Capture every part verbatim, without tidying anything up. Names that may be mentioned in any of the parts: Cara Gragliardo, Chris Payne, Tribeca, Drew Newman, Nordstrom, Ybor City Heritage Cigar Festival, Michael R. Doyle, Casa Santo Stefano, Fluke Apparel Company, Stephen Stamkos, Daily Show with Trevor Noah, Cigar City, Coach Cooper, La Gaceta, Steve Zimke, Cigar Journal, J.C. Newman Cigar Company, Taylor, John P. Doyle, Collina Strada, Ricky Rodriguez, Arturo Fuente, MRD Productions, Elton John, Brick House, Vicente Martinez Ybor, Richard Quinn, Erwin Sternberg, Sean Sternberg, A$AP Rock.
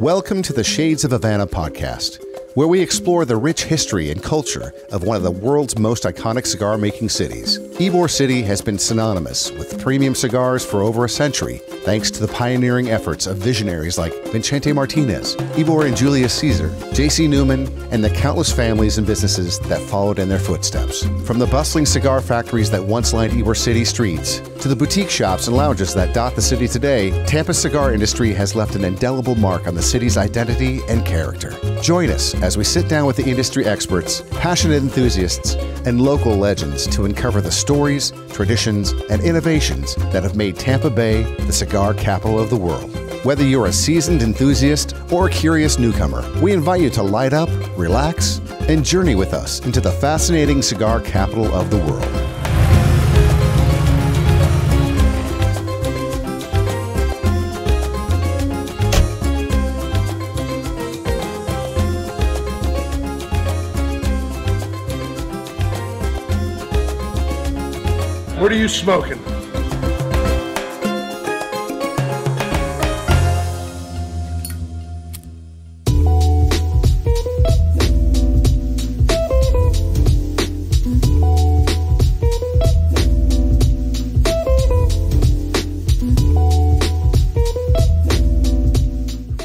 Welcome to the Shades of Havana podcast, where we explore the rich history and culture of one of the world's most iconic cigar-making cities. Ybor City has been synonymous with premium cigars for over a century, thanks to the pioneering efforts of visionaries like Vicente Martinez, Ybor and Julius Caesar, J C Newman, and the countless families and businesses that followed in their footsteps. From the bustling cigar factories that once lined Ybor City streets, to the boutique shops and lounges that dot the city today, Tampa's cigar industry has left an indelible mark on the city's identity and character. Join us as we sit down with the industry experts, passionate enthusiasts, and local legends to uncover the stories, traditions, and innovations that have made Tampa Bay the cigar capital of the world. Whether you're a seasoned enthusiast or a curious newcomer, we invite you to light up, relax, and journey with us into the fascinating cigar capital of the world. What are you smoking?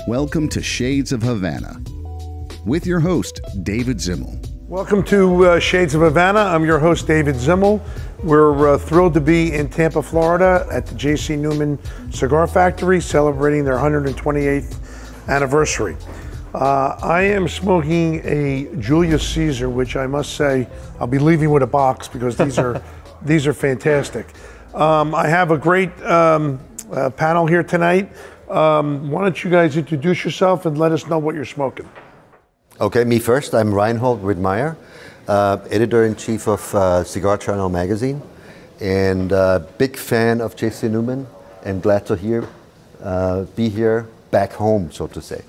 Welcome to Shades of Havana with your host, David Zimmel. Welcome to uh, Shades of Havana. I'm your host, David Zimmel. We're uh, thrilled to be in Tampa, Florida at the J C. Newman Cigar Factory, celebrating their one hundred twenty-eighth anniversary. Uh, I am smoking a Julius Caesar, which I must say, I'll be leaving with a box because these are, these are fantastic. Um, I have a great um, uh, panel here tonight. Um, why don't you guys introduce yourself and let us know what you're smoking. Okay, me first. I'm Reinhold Widmayer, Uh, editor-in-chief of uh, Cigar Journal magazine, and uh, big fan of J C. Newman, and glad to hear, uh, be here back home, so to say.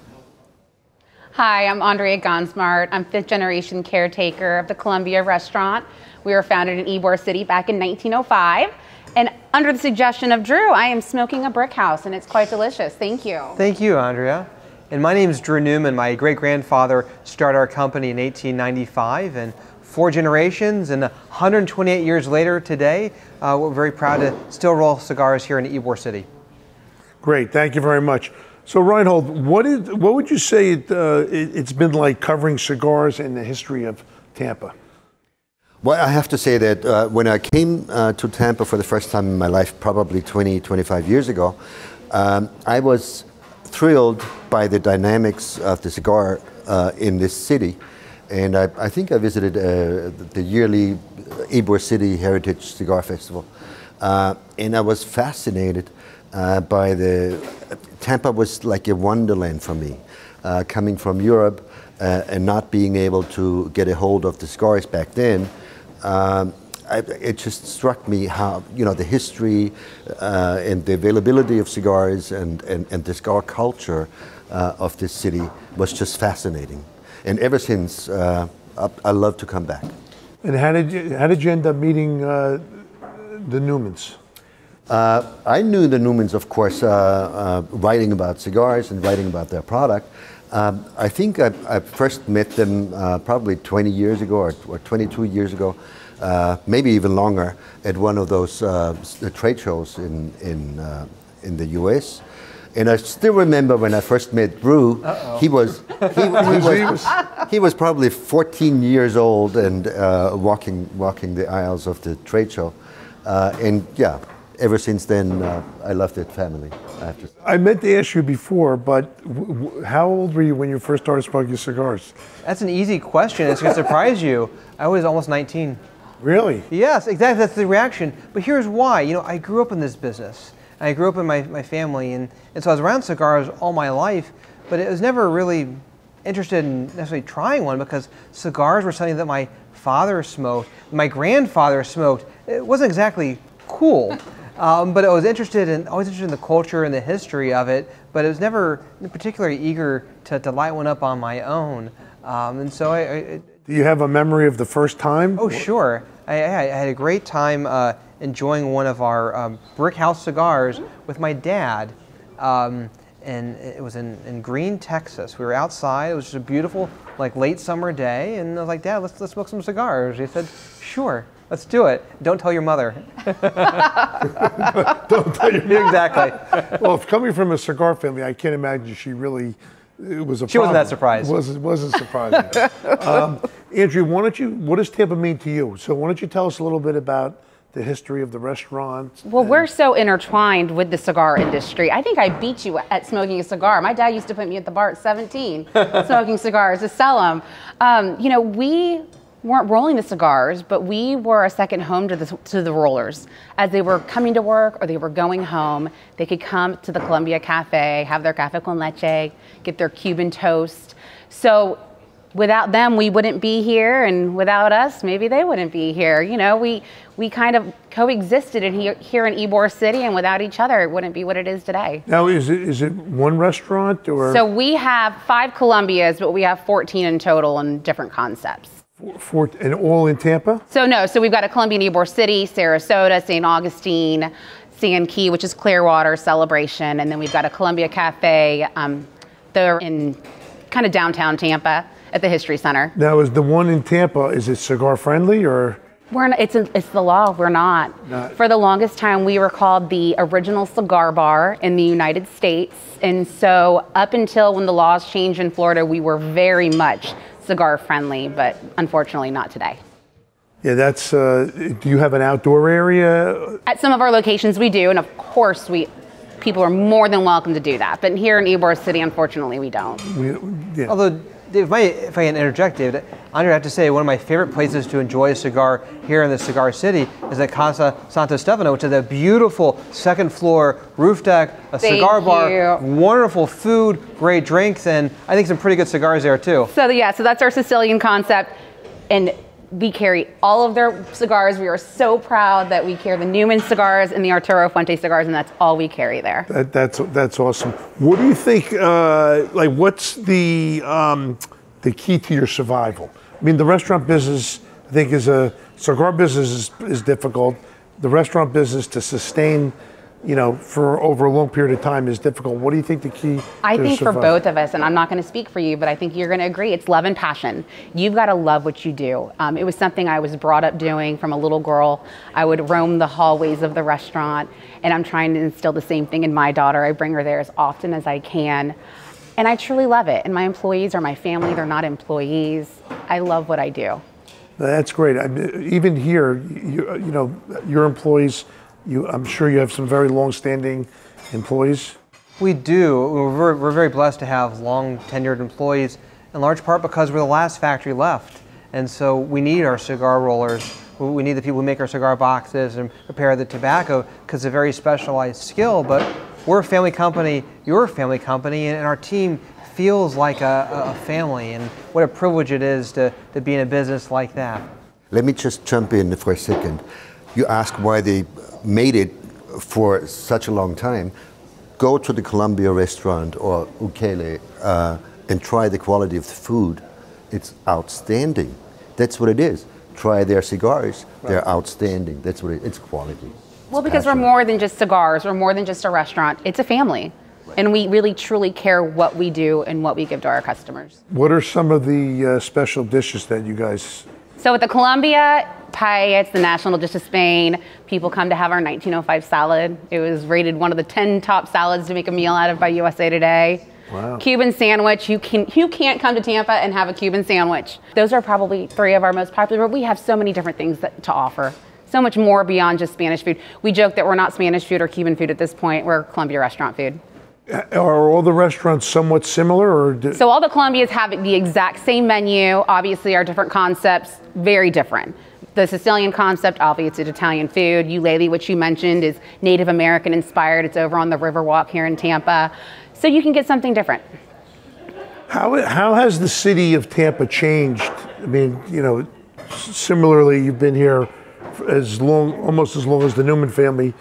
Hi, I'm Andrea Gonzmart. I'm fifth-generation caretaker of the Columbia Restaurant. We were founded in Ybor City back in nineteen oh five, and under the suggestion of Drew, I am smoking a Brick House, and it's quite delicious. Thank you. Thank you, Andrea. And my name is Drew Newman. My great-grandfather started our company in eighteen ninety-five, and four generations and one hundred twenty-eight years later today, uh, we're very proud to still roll cigars here in Ybor City. Great, thank you very much. So Reinhold, what, is, what would you say it, uh, it, it's been like covering cigars in the history of Tampa? Well, I have to say that uh, when I came uh, to Tampa for the first time in my life, probably twenty, twenty-five years ago, um, I was thrilled by the dynamics of the cigar uh, in this city. And I, I think I visited uh, the yearly Ybor City Heritage Cigar Festival. Uh, and I was fascinated uh, by the, Tampa was like a wonderland for me. Uh, coming from Europe uh, and not being able to get a hold of the cigars back then, um, I, it just struck me how, you know, the history uh, and the availability of cigars and, and, and the cigar culture uh, of this city was just fascinating. And ever since, uh, I, I love to come back. And how did you, how did you end up meeting uh, the Newmans? Uh, I knew the Newmans, of course, uh, uh, writing about cigars and writing about their product. Um, I think I, I first met them uh, probably twenty years ago or, or twenty-two years ago. Uh, maybe even longer, at one of those uh, trade shows in in uh, in the U S And I still remember when I first met Drew. Uh-oh. He was he, he was he was probably fourteen years old and uh, walking walking the aisles of the trade show, uh, and yeah, ever since then uh, I loved that family. After. I meant to ask you before, but w w how old were you when you first started smoking cigars? That's an easy question. It's going to surprise you. I was almost nineteen. Really? Yes, exactly. That's the reaction. But here's why. You know, I grew up in this business. I grew up in my, my family, and, and so I was around cigars all my life, but I was never really interested in necessarily trying one because cigars were something that my father smoked, my grandfather smoked. It wasn't exactly cool, um, but I was interested in, always interested in the culture and the history of it, but I was never particularly eager to, to light one up on my own. Um, and so I... I Do you have a memory of the first time? Oh, sure. I, I had a great time uh, enjoying one of our um, Brick House cigars with my dad. Um, and it was in, in Greene, Texas. We were outside. It was just a beautiful, like, late summer day, and I was like, Dad, let's, let's smoke some cigars. He said, sure, let's do it. Don't tell your mother. Don't tell your mother. Exactly. Well, if coming from a cigar family, I can't imagine she really, it was a She problem. wasn't that surprised. It wasn't, wasn't surprising. um, Andrew, why don't you, what does Tampa mean to you? So why don't you tell us a little bit about the history of the restaurant? Well, we're so intertwined with the cigar industry. I think I beat you at smoking a cigar. My dad used to put me at the bar at seventeen, smoking cigars to sell them. Um, you know, we weren't rolling the cigars, but we were a second home to the, to the rollers. As they were coming to work or they were going home, they could come to the Columbia Cafe, have their café con leche, get their Cuban toast. So without them, we wouldn't be here, and without us, maybe they wouldn't be here. You know, we we kind of coexisted in here, here in Ybor City, and without each other, it wouldn't be what it is today. Now, is it is it one restaurant or? So we have five Columbias, but we have fourteen in total in different concepts. For, for, and all in Tampa? So no, so we've got a Columbia in Ybor City, Sarasota, Saint Augustine, Sand Key, which is Clearwater, Celebration, and then we've got a Columbia Cafe. Um, they're in kind of downtown Tampa, at the History Center. Now, is the one in Tampa, is it cigar friendly or? We're not, it's, a, it's the law, we're not. not. For the longest time, we were called the original cigar bar in the United States. And so up until when the laws changed in Florida, we were very much cigar friendly, but unfortunately not today. Yeah, that's, uh, do you have an outdoor area? At some of our locations we do, and of course we, people are more than welcome to do that. But here in Ybor City, unfortunately, we don't. We, yeah. Although, If, my, if I can interject, David, Andrea, I have to say one of my favorite places to enjoy a cigar here in the Cigar City is at Casa Santo Stefano, which is a beautiful second floor roof deck, a Thank cigar bar, you. wonderful food, great drinks, and I think some pretty good cigars there too. So yeah, so that's our Sicilian concept, and we carry all of their cigars. We are so proud that we carry the Newman cigars and the Arturo Fuente cigars, and that's all we carry there. That, that's that's awesome. What do you think, uh, like what's the, um, the key to your survival? I mean, the restaurant business, I think is a, cigar business is, is difficult. The restaurant business to sustain, you know, for over a long period of time is difficult. What do you think the key I to think survive? For both of us, and I'm not going to speak for you, but I think you're going to agree, it's love and passion. You've got to love what you do. Um, it was something I was brought up doing from a little girl. I would roam the hallways of the restaurant, and I'm trying to instill the same thing in my daughter. I bring her there as often as I can, and I truly love it. And my employees are my family. They're not employees. I love what I do. That's great. I mean, even here, you, you know, your employees, You, I'm sure you have some very long-standing employees. We do. We're very, we're very blessed to have long-tenured employees, in large part because we're the last factory left. And so we need our cigar rollers. We need the people who make our cigar boxes and prepare the tobacco, because it's a very specialized skill. But we're a family company, you're a family company, and our team feels like a, a family. And what a privilege it is to, to be in a business like that. Let me just jump in for a second. You ask why they made it for such a long time. Go to the Columbia Restaurant or Ulele uh, and try the quality of the food. It's outstanding. That's what it is. Try their cigars. Right. They're outstanding. That's what it is. It's quality. Well, because passionate. We're more than just cigars. We're more than just a restaurant. It's a family. Right. And we really, truly care what we do and what we give to our customers. What are some of the uh, special dishes that you guys... So with the Columbia pie, it's the national dish of Spain. People come to have our nineteen oh five salad. It was rated one of the ten top salads to make a meal out of by U S A Today. Wow. Cuban sandwich. You can, you can't come to Tampa and have a Cuban sandwich. Those are probably three of our most popular, but we have so many different things that, to offer. So much more beyond just Spanish food. We joke that we're not Spanish food or Cuban food at this point. We're Columbia restaurant food. Are all the restaurants somewhat similar? Or so all the Columbias have the exact same menu. Obviously, our different concepts, very different. The Sicilian concept, obviously, it's Italian food. Ulele, which you mentioned, is Native American inspired. It's over on the Riverwalk here in Tampa. So you can get something different. How, how has the city of Tampa changed? I mean, you know, similarly, you've been here as long, almost as long as the Newman family.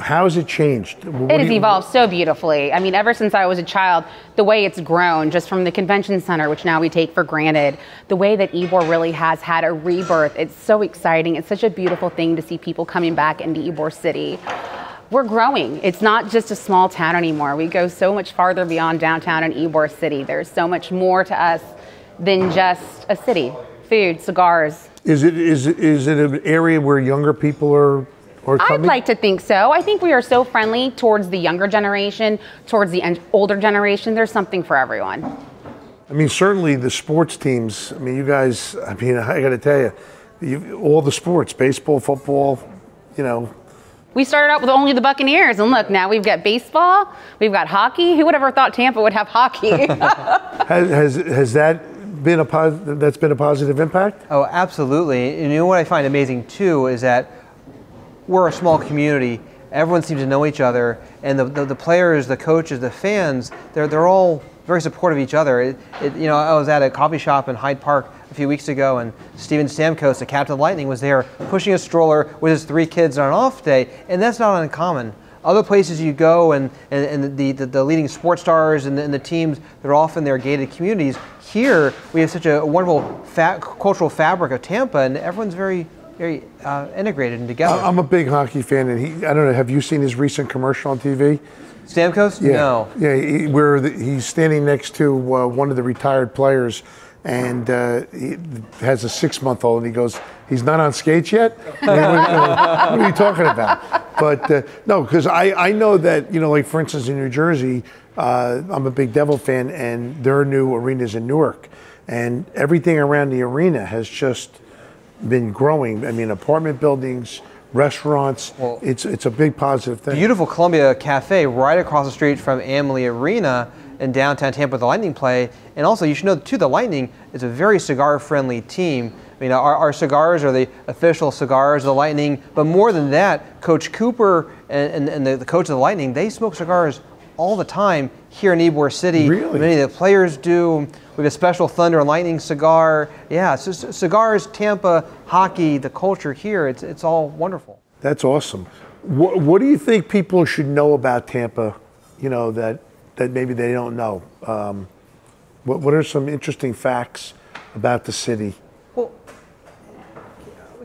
How has it changed? What it has you, evolved so beautifully. I mean, ever since I was a child, the way it's grown, just from the convention center, which now we take for granted, the way that Ybor really has had a rebirth. It's so exciting. It's such a beautiful thing to see people coming back into Ybor City. we're growing. It's not just a small town anymore. We go so much farther beyond downtown and Ybor City. There's so much more to us than just a city. Food, cigars. Is it is it, is it an area where younger people are, are coming? I'd like to think so. I think we are so friendly towards the younger generation, towards the older generation. There's something for everyone. I mean, certainly the sports teams. I mean, you guys, I mean, I got to tell you, you, all the sports, baseball, football, you know. We started out with only the Buccaneers, and look, now we've got baseball, we've got hockey. Who would have ever thought Tampa would have hockey? has, has, has that been a positive, that's been a positive impact? Oh, absolutely. And you know what I find amazing, too, is that we're a small community. Everyone seems to know each other, and the, the, the players, the coaches, the fans, they're, they're all very supportive of each other. It, it, you know, I was at a coffee shop in Hyde Park a few weeks ago, and Stephen Stamkos, the captain of Lightning, was there pushing a stroller with his three kids on an off day, and that's not uncommon. Other places you go, and, and, and the, the, the leading sports stars and the, and the teams, they're often their gated communities. Here, we have such a wonderful fa cultural fabric of Tampa, and everyone's very, very uh, integrated and together. I'm a big hockey fan, and he, I don't know, have you seen his recent commercial on T V? Stamkos? Yeah. No. Yeah, he, where the, he's standing next to uh, one of the retired players, and uh, he has a six-month-old, and he goes, "He's not on skates yet." I mean, what, uh, what are you talking about? But uh, no, because I I know that, you know, like for instance in New Jersey, uh, I'm a big Devil fan, and their new arena's in Newark, and everything around the arena has just been growing. I mean, apartment buildings, restaurants. Well, it's it's a big positive thing. Beautiful Columbia Cafe right across the street from Amalie Arena in downtown Tampa, the Lightning play. And also, you should know too, the Lightning is a very cigar-friendly team. I mean, our, our cigars are the official cigars of the Lightning, but more than that, Coach Cooper and, and, and the, the coach of the Lightning, they smoke cigars all the time here in Ybor City. Really? Many of the players do. We have a special Thunder and Lightning cigar. Yeah, so cigars, Tampa, hockey, the culture here, it's, it's all wonderful. That's awesome. What, what do you think people should know about Tampa, you know, that, that maybe they don't know? Um, what, what are some interesting facts about the city? Well,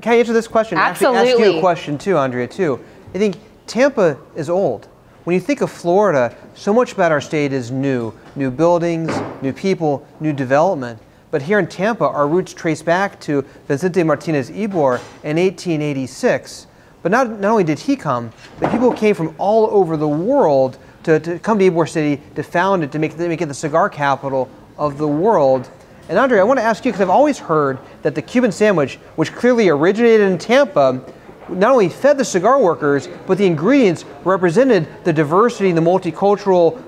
can I answer this question? Absolutely. Actually, ask you a question too, Andrea, too. I think Tampa is old. When you think of Florida, so much about our state is new. New buildings, new people, new development. But here in Tampa, our roots trace back to Vicente Martinez Ybor in eighteen eighty-six. But not, not only did he come, but people came from all over the world to, to come to Ybor City, to found it, to make, to make it the cigar capital of the world. And Andre, I want to ask you, because I've always heard that the Cuban sandwich, which clearly originated in Tampa, not only fed the cigar workers, but the ingredients represented the diversity and the multicultural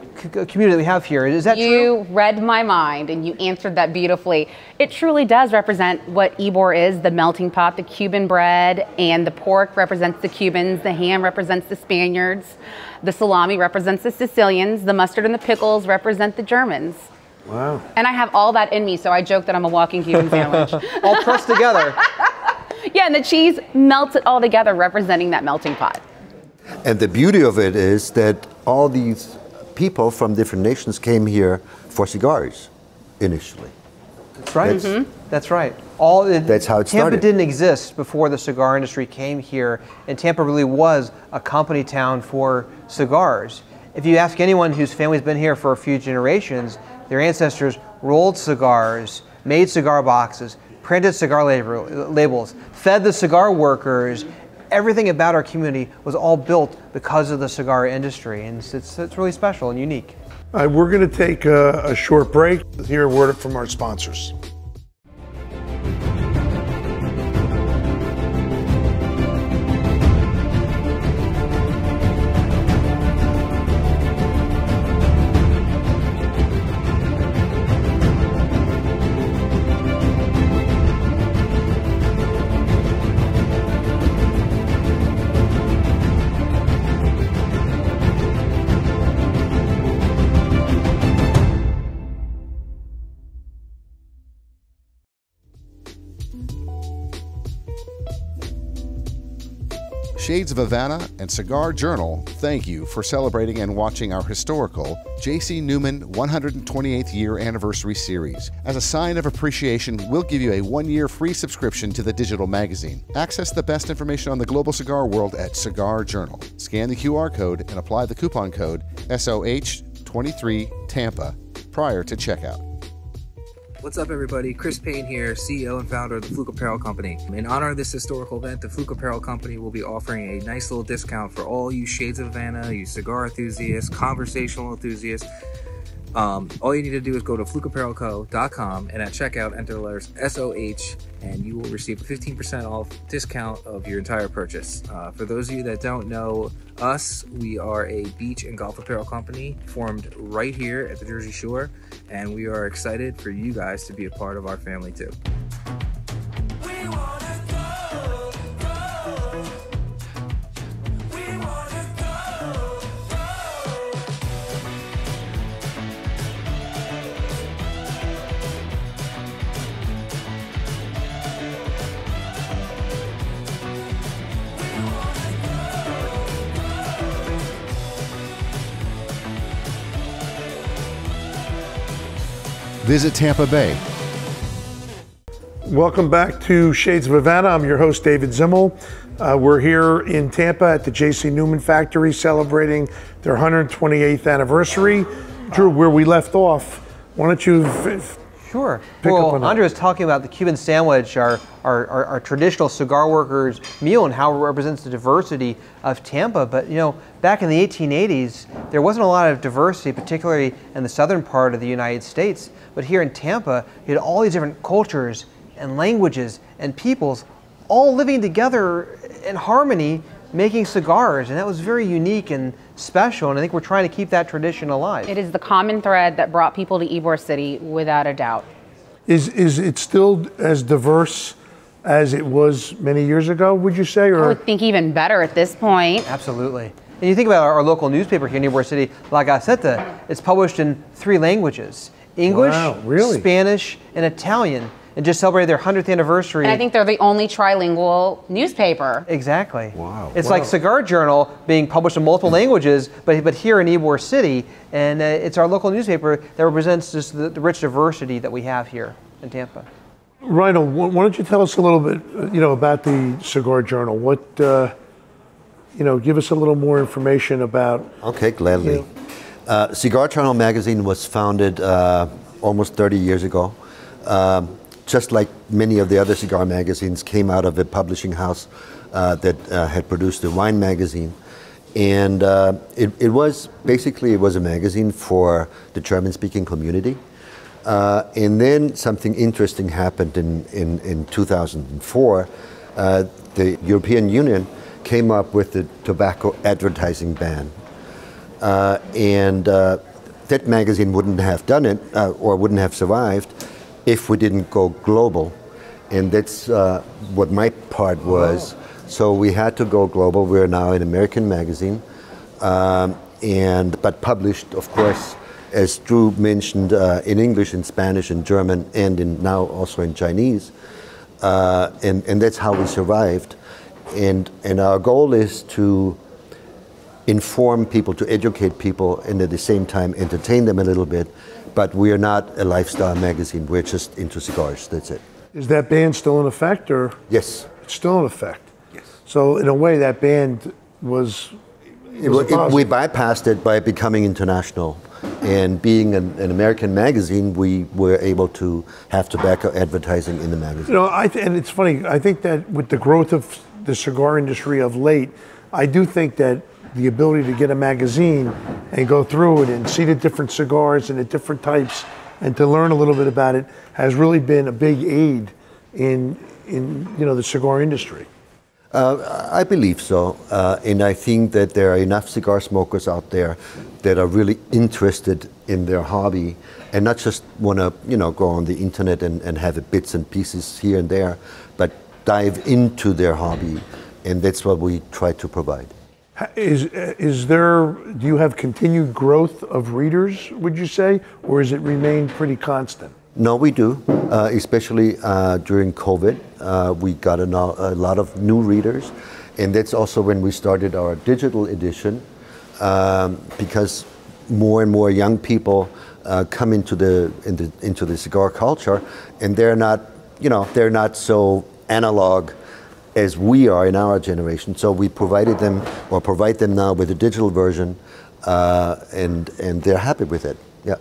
community that we have here. Is that you true? You read my mind, and you answered that beautifully. It truly does represent what Ybor is, the melting pot, the Cuban bread, and the pork represents the Cubans, the ham represents the Spaniards, the salami represents the Sicilians, the mustard and the pickles represent the Germans. Wow. And I have all that in me, so I joke that I'm a walking Cuban sandwich. All pressed together. Yeah, and the cheese melts it all together, representing that melting pot. And the beauty of it is that all these people from different nations came here for cigars initially. That's right. That's, mm-hmm. that's right. All it, that's how it Tampa started. Didn't exist before the cigar industry came here, and Tampa really was a company town for cigars. If you ask anyone whose family's been here for a few generations, their ancestors rolled cigars, made cigar boxes, printed cigar labels, fed the cigar workers. Everything about our community was all built because of the cigar industry, and it's, it's, it's really special and unique. All right, we're going to take a, a short break. Let's hear a word from our sponsors. Shades of Havana and Cigar Journal thank you for celebrating and watching our historical J C. Newman one hundred twenty-eighth Year Anniversary Series. As a sign of appreciation, we'll give you a one-year free subscription to the digital magazine. Access the best information on the global cigar world at Cigar Journal. Scan the Q R code and apply the coupon code S O H twenty-three Tampa prior to checkout. What's up, everybody? Chris Payne here, C E O and founder of the Fluke Apparel Company. In honor of this historical event, the Fluke Apparel Company will be offering a nice little discount for all you Shades of Havana, you cigar enthusiasts, conversational enthusiasts. Um, all you need to do is go to fluke apparel co dot com and at checkout, enter the letters S O H and you will receive a fifteen percent off discount of your entire purchase. Uh, for those of you that don't know us, we are a beach and golf apparel company formed right here at the Jersey Shore, and we are excited for you guys to be a part of our family too. Visit Tampa Bay. Welcome back to Shades of Havana. I'm your host, David Zimmel. Uh, we're here in Tampa at the J C. Newman factory celebrating their one hundred twenty-eighth anniversary. Drew, where we left off, why don't you f sure. pick well, up on that? Andrea was talking about the Cuban sandwich, our, our, our, our traditional cigar workers' meal, and how it represents the diversity of Tampa. But, you know, back in the eighteen eighties, there wasn't a lot of diversity, particularly in the southern part of the United States. But here in Tampa, you had all these different cultures and languages and peoples all living together in harmony, making cigars. And that was very unique and special. And I think we're trying to keep that tradition alive. It is the common thread that brought people to Ybor City, without a doubt. Is, is it still as diverse as it was many years ago, would you say? Or I would think even better at this point. Absolutely. And you think about our, our local newspaper here in Ybor City, La Gaceta, it's published in three languages. English, wow, really? Spanish, and Italian, and just celebrated their one hundredth anniversary. And I think they're the only trilingual newspaper. Exactly. Wow. It's wow. like Cigar Journal being published in multiple languages, but, but here in Ybor City, and uh, it's our local newspaper that represents just the, the rich diversity that we have here in Tampa. Reinhold, why don't you tell us a little bit, you know, about the Cigar Journal? What, uh, you know, give us a little more information about. Okay, gladly. You know, Uh, Cigar Journal magazine was founded uh, almost thirty years ago. Uh, just like many of the other cigar magazines, came out of a publishing house uh, that uh, had produced the wine magazine. And uh, it, it was, basically it was a magazine for the German-speaking community. Uh, and then something interesting happened in, in, in two thousand four. Uh, the European Union came up with the tobacco advertising ban. Uh, and uh, that magazine wouldn't have done it uh, or wouldn't have survived if we didn't go global. And that's uh, what my part was. Wow. So we had to go global. We're now an American magazine, um, and but published, of course, as Drew mentioned, uh, in English, in Spanish, in German, and in now also in Chinese. Uh, and, and that's how we survived. And, and our goal is to inform people, to educate people, and at the same time entertain them a little bit. But we are not a lifestyle magazine. We're just into cigars. That's it. Is that ban still in effect, or? Yes. It's still in effect. Yes. So in a way, that ban was, it was it, it, we bypassed it by becoming international. And being an, an American magazine, we were able to have tobacco advertising in the magazine. You know, I th and it's funny. I think that with the growth of the cigar industry of late, I do think that the ability to get a magazine and go through it and see the different cigars and the different types and to learn a little bit about it has really been a big aid in, in you know, the cigar industry. Uh, I believe so. Uh, and I think that there are enough cigar smokers out there that are really interested in their hobby and not just want to, you know, go on the internet and, and have it bits and pieces here and there, but dive into their hobby. And that's what we try to provide. Is, is there, do you have continued growth of readers, would you say, or has it remained pretty constant? No, we do, uh, especially uh, during COVID. Uh, we got a, a lot of new readers, And that's also when we started our digital edition, um, because more and more young people uh, come into the, into, into the cigar culture, and they're not, you know, they're not so analog as we are in our generation. So we provided them, or provide them now, with a digital version, uh, and, and they're happy with it. Yeah.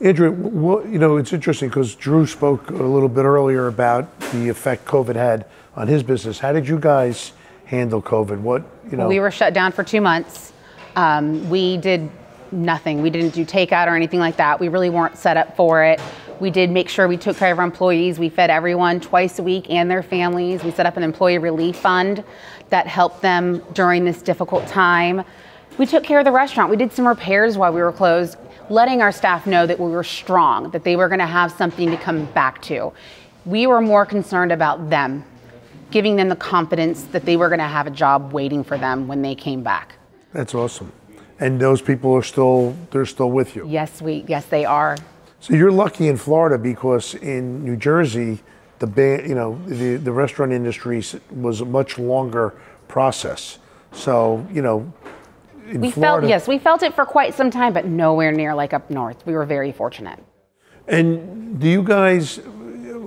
Andrew, well, you know, it's interesting because Drew spoke a little bit earlier about the effect COVID had on his business. How did you guys handle COVID? What, you know? We were shut down for two months. Um, we did nothing. We didn't do takeout or anything like that. We really weren't set up for it. We did make sure we took care of our employees. We fed everyone twice a week and their families. We set up an employee relief fund that helped them during this difficult time. We took care of the restaurant. We did some repairs while we were closed, letting our staff know that we were strong, that they were going to have something to come back to. We were more concerned about them, giving them the confidence that they were going to have a job waiting for them when they came back. That's awesome. And those people are still, they're still with you? Yes, we, yes, they are. So you're lucky in Florida, because in New Jersey, the ba you know, the, the restaurant industry was a much longer process. So, you know, in we Florida- felt, yes, we felt it for quite some time, but nowhere near like up north. We were very fortunate. And do you guys,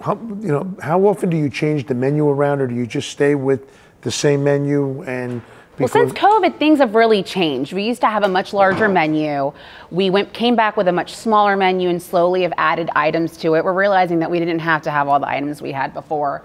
how, you know, how often do you change the menu around, or do you just stay with the same menu? And Well, since COVID, things have really changed. We used to have a much larger menu. We went, came back with a much smaller menu, and slowly have added items to it. We're realizing that we didn't have to have all the items we had before.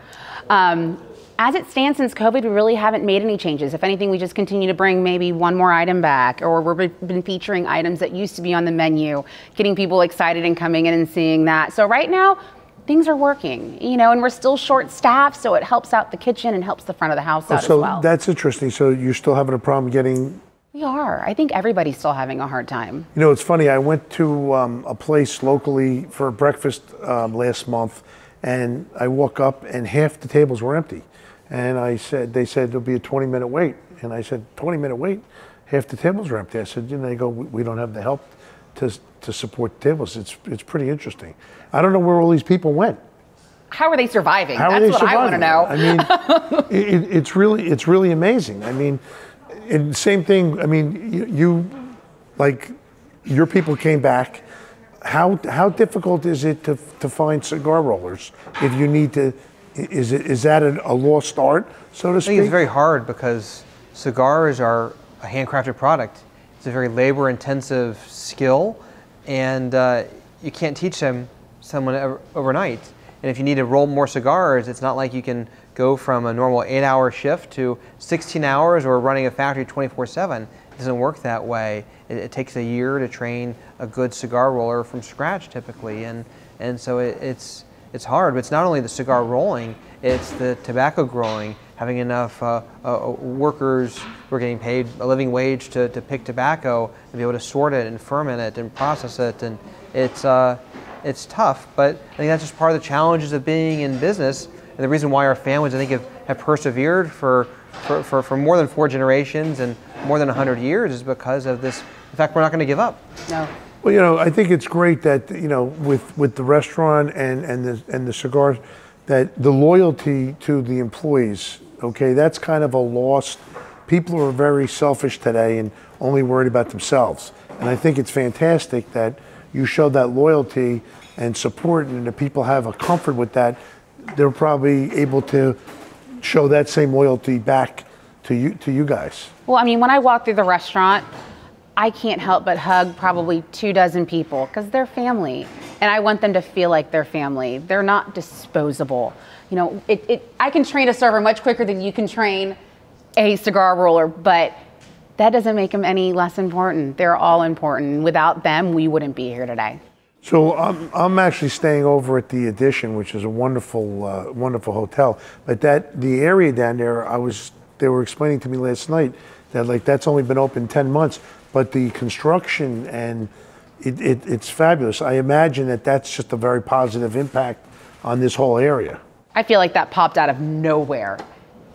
Um, as it stands, since COVID, we really haven't made any changes. If anything, we just continue to bring maybe one more item back, or we've been featuring items that used to be on the menu, getting people excited and coming in and seeing that. So right now, things are working, you know, and we're still short staffed, so it helps out the kitchen and helps the front of the house out as well. So that's interesting. So you're still having a problem getting... We are. I think everybody's still having a hard time. You know, it's funny. I went to um, a place locally for breakfast um, last month, and I walk up and half the tables were empty. And I said, they said, there'll be a twenty minute wait. And I said, twenty minute wait? Half the tables were empty. I said, you know, they go, we don't have the help to to support tables. It's it's pretty interesting. I don't know where all these people went. How are they surviving? How That's are they what surviving? I want to know. I mean, it, it's really it's really amazing. I mean, and same thing. I mean, you, you like your people came back. How how difficult is it to to find cigar rollers if you need to? Is it is that a lost art, so to speak? I think it's very hard because cigars are a handcrafted product. It's a very labor-intensive skill, and uh, you can't teach them someone ever, overnight. And if you need to roll more cigars, it's not like you can go from a normal eight hour shift to sixteen hours or running a factory twenty-four seven. It doesn't work that way. It, it takes a year to train a good cigar roller from scratch, typically, and and so it, it's it's hard. But it's not only the cigar rolling; it's the tobacco growing. Having enough uh, uh, workers who are getting paid a living wage to, to pick tobacco and be able to sort it and ferment it and process it, and it's uh, it's tough. But I think that's just part of the challenges of being in business, and the reason why our families, I think, have, have persevered for for, for for more than four generations and more than a hundred years is because of this. In fact, we're not going to give up. No. Well, you know, I think it's great that, you know, with with the restaurant and and the and the cigars, that the loyalty to the employees. Okay, that's kind of a lost. People are very selfish today and only worried about themselves. And I think it's fantastic that you show that loyalty and support, and if people have a comfort with that, they're probably able to show that same loyalty back to you, to you guys. Well, I mean, when I walk through the restaurant, I can't help but hug probably two dozen people because they're family, and I want them to feel like they're family. They're not disposable. You know, it, it, I can train a server much quicker than you can train a cigar roller, but that doesn't make them any less important. They're all important. Without them, we wouldn't be here today. So I'm, I'm actually staying over at the Edition, which is a wonderful, uh, wonderful hotel. But that the area down there, I was they were explaining to me last night that like that's only been open ten months, but the construction and it, it, it's fabulous. I imagine that that's just a very positive impact on this whole area. I feel like that popped out of nowhere.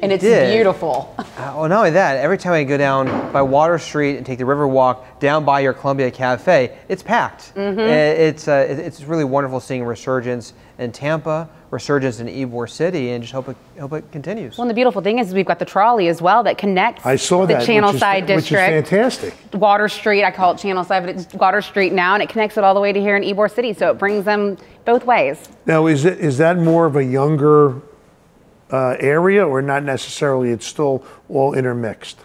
And it's did. beautiful. Uh, well, not only that, every time I go down by Water Street and take the River Walk down by your Columbia Cafe, it's packed. Mm-hmm. It's uh, it's really wonderful seeing a resurgence in Tampa, resurgence in Ybor City, and just hope it, hope it continues. Well, and the beautiful thing is we've got the trolley as well that connects I saw the that, Channel which is, Side District. Which is fantastic. Water Street, I call it Channel Side, but it's Water Street now, and it connects it all the way to here in Ybor City, so it brings them both ways. Now, is it, is that more of a younger uh, area, or not necessarily? It's still all intermixed?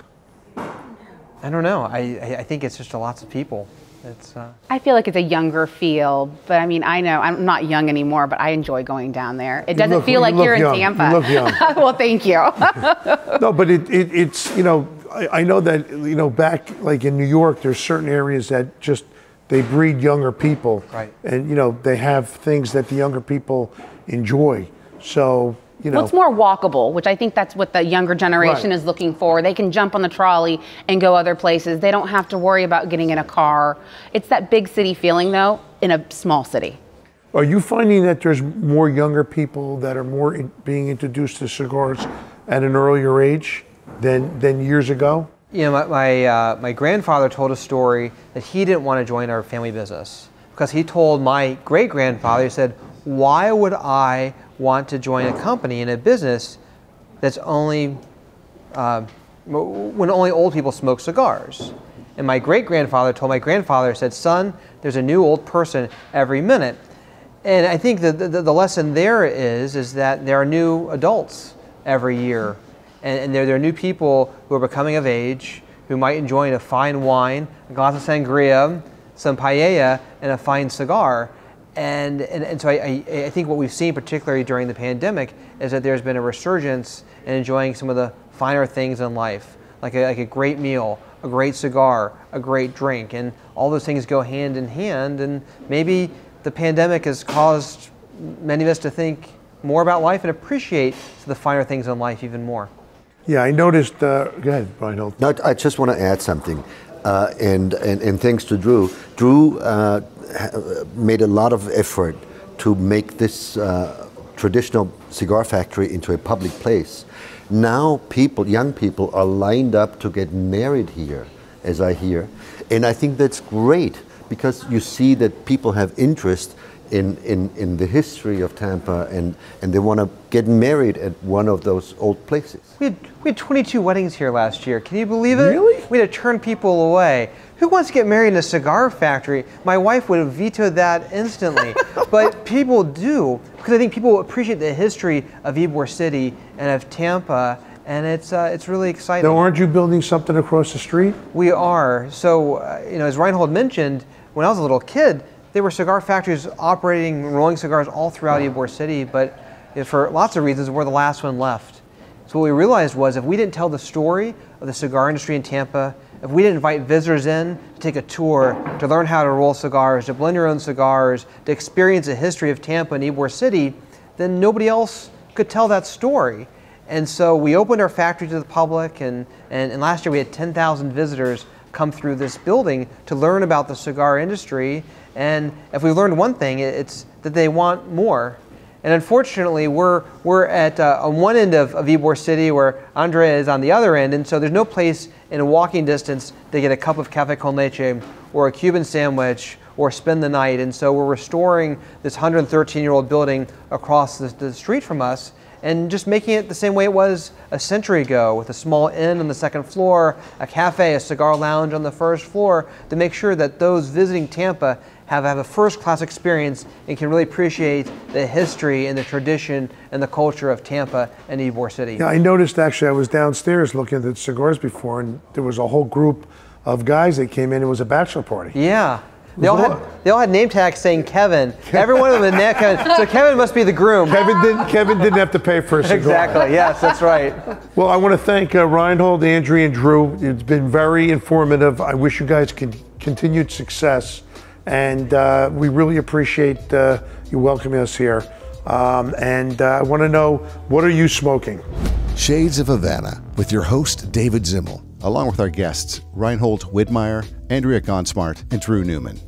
I don't know. I, I think it's just a lots of people. It's, uh... I feel like it's a younger feel, but I mean, I know I'm not young anymore, but I enjoy going down there. It doesn't look, feel like you you're young. in Tampa. You look young. Well, thank you. No, but it, it, it's, you know, I, I know that, you know, back like in New York, there's certain areas that just, they breed younger people. Right. And, you know, they have things that the younger people enjoy. So, you know. Well, it's more walkable, which I think that's what the younger generation right. is looking for. They can jump on the trolley and go other places. They don't have to worry about getting in a car. It's that big city feeling, though, in a small city. Are you finding that there's more younger people that are more in, being introduced to cigars at an earlier age than, than years ago? You know, my, my, uh, my grandfather told a story that he didn't want to join our family business because he told my great-grandfather, he said, why would I want to join a company in a business that's only, uh, when only old people smoke cigars? And my great-grandfather told my grandfather, said, son, there's a new old person every minute. And I think the, the, the lesson there is, is that there are new adults every year. And, and there, there are new people who are becoming of age, who might enjoy a fine wine, a glass of sangria, some paella, and a fine cigar. And, and, and so I, I, I think what we've seen, particularly during the pandemic, is that there's been a resurgence in enjoying some of the finer things in life, like a, like a great meal, a great cigar, a great drink, and all those things go hand in hand. And maybe the pandemic has caused many of us to think more about life and appreciate the finer things in life even more. Yeah, I noticed, uh, go ahead, Brian. No, I just want to add something. Uh, and, and, and thanks to Drew. Drew uh, made a lot of effort to make this uh, traditional cigar factory into a public place. Now people, young people are lined up to get married here, as I hear. And I think that's great because you see that people have interest in, in, in the history of Tampa and, and they want to get married at one of those old places. We had, we had twenty-two weddings here last year. Can you believe it? Really? We had to turn people away. Who wants to get married in a cigar factory? My wife would have vetoed that instantly. But people do, because I think people appreciate the history of Ybor City and of Tampa. And it's, uh, it's really exciting. Now, aren't you building something across the street? We are. So, uh, you know, as Reinhold mentioned, when I was a little kid, there were cigar factories operating, rolling cigars all throughout Ybor City, but for lots of reasons, we're the last one left. So what we realized was if we didn't tell the story of the cigar industry in Tampa, if we didn't invite visitors in to take a tour, to learn how to roll cigars, to blend your own cigars, to experience the history of Tampa and Ybor City, then nobody else could tell that story. And so we opened our factory to the public, and, and, and last year we had ten thousand visitors come through this building to learn about the cigar industry. And if we learned one thing, it's that they want more. And unfortunately, we're, we're at uh, on one end of, of Ybor City where Andrea is on the other end, and so there's no place in a walking distance to get a cup of café con leche or a Cuban sandwich or spend the night. And so we're restoring this one hundred thirteen year old building across the, the street from us and just making it the same way it was a century ago, with a small inn on the second floor, a cafe, a cigar lounge on the first floor, to make sure that those visiting Tampa have, have a first-class experience and can really appreciate the history and the tradition and the culture of Tampa and Ybor City. Yeah, I noticed, actually, I was downstairs looking at the cigars before, and there was a whole group of guys that came in. It was a bachelor party. Yeah. They all, had, they all had name tags saying Kevin. Every one of them had Kevin. So Kevin must be the groom. Kevin didn't, Kevin didn't have to pay for a cigar. Exactly. Yes, that's right. Well, I want to thank uh, Reinhold, Andrea, and Drew. It's been very informative. I wish you guys con continued success. And uh, we really appreciate uh, you welcoming us here. Um, and uh, I want to know, what are you smoking? Shades of Havana with your host, David Zimmel, along with our guests, Reinhold Widmayer, Andrea Gonzmart, and Drew Newman.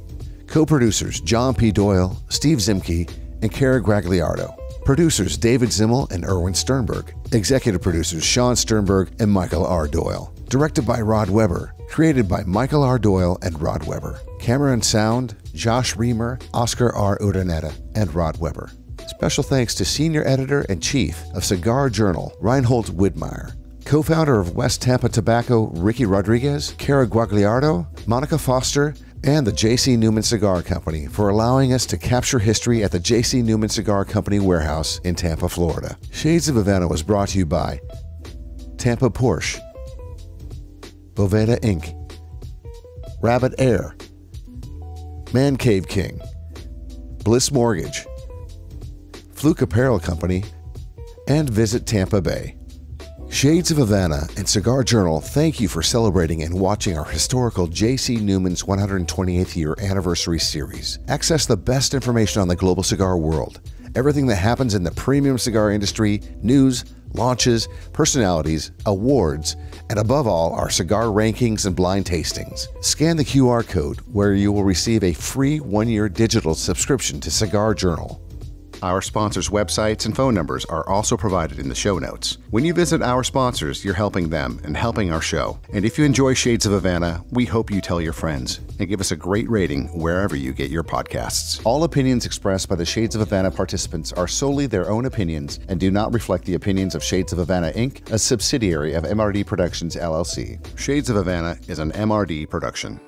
Co-producers John P. Doyle, Steve Zimke, and Cara Gragliardo. Producers David Zimmel and Erwin Sternberg. Executive producers Sean Sternberg and Michael R. Doyle. Directed by Rod Weber. Created by Michael R. Doyle and Rod Weber. Camera and sound, Josh Reamer, Oscar R. Urdaneta, and Rod Weber. Special thanks to Senior Editor and Chief of Cigar Journal, Reinhold Widmayer. Co-founder of West Tampa Tobacco, Ricky Rodriguez, Cara Gragliardo, Monica Foster, and the J C. Newman Cigar Company for allowing us to capture history at the J C. Newman Cigar Company warehouse in Tampa, Florida. Shades of Havana was brought to you by Tampa Porsche, Boveda Incorporated, Rabbit Air, Man Cave King, Bliss Mortgage, Fluke Apparel Company, and Visit Tampa Bay. Shades of Havana and Cigar Journal thank you for celebrating and watching our historical J C. Newman's one hundred twenty-eighth year anniversary series. Access the best information on the global cigar world, everything that happens in the premium cigar industry, news, launches, personalities, awards, and above all, our cigar rankings and blind tastings. Scan the Q R code where you will receive a free one-year digital subscription to Cigar Journal. Our sponsors' websites and phone numbers are also provided in the show notes. When you visit our sponsors, you're helping them and helping our show. And if you enjoy Shades of Havana, we hope you tell your friends and give us a great rating wherever you get your podcasts. All opinions expressed by the Shades of Havana participants are solely their own opinions and do not reflect the opinions of Shades of Havana Incorporated, a subsidiary of M R D Productions, L L C. Shades of Havana is an M R D production.